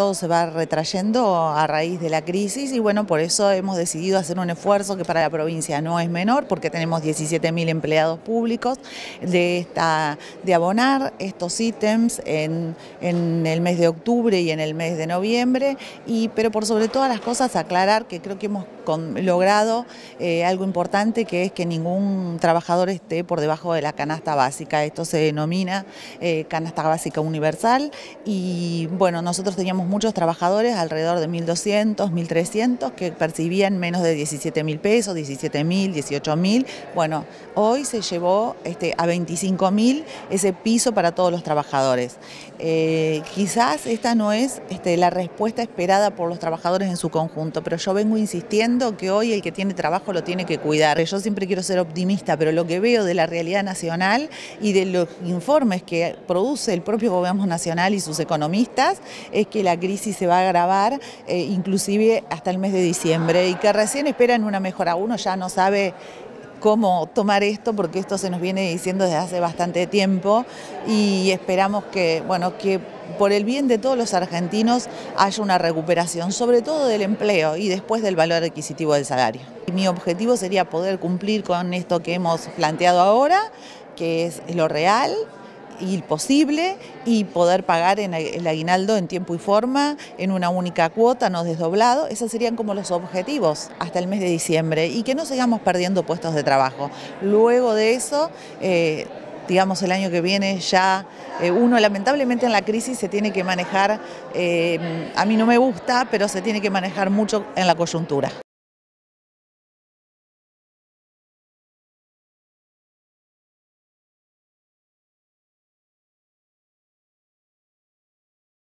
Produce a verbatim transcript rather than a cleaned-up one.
todo se va retrayendo a raíz de la crisis y bueno, por eso hemos decidido hacer un esfuerzo que para la provincia no es menor, porque tenemos diecisiete mil empleados públicos de, esta, de abonar estos ítems en, en el mes de octubre y en el mes de noviembre, y, pero por sobre todas las cosas aclarar que creo que hemos con, logrado eh, algo importante, que es que ningún trabajador esté por debajo de la canasta básica. Esto se denomina eh, canasta básica universal y bueno, nosotros teníamos muchos trabajadores, alrededor de mil doscientos, mil trescientos, que percibían menos de diecisiete mil pesos, diecisiete mil, dieciocho mil. Bueno, hoy se llevó este, a veinticinco mil ese piso para todos los trabajadores. Eh, quizás esta no es este, la respuesta esperada por los trabajadores en su conjunto, pero yo vengo insistiendo que hoy el que tiene trabajo lo tiene que cuidar. Yo siempre quiero ser optimista, pero lo que veo de la realidad nacional y de los informes que produce el propio gobierno nacional y sus economistas es que la crisis se va a agravar eh, inclusive hasta el mes de diciembre y que recién esperan una mejora. Uno ya no sabe cómo tomar esto, porque esto se nos viene diciendo desde hace bastante tiempo y esperamos que, bueno, que por el bien de todos los argentinos haya una recuperación, sobre todo del empleo y después del valor adquisitivo del salario. Mi objetivo sería poder cumplir con esto que hemos planteado ahora, que es lo real y posible, y poder pagar el aguinaldo en tiempo y forma, en una única cuota, no desdoblado. Esos serían como los objetivos hasta el mes de diciembre y que no sigamos perdiendo puestos de trabajo. Luego de eso, eh, digamos el año que viene ya, eh, uno lamentablemente en la crisis se tiene que manejar, eh, a mí no me gusta, pero se tiene que manejar mucho en la coyuntura.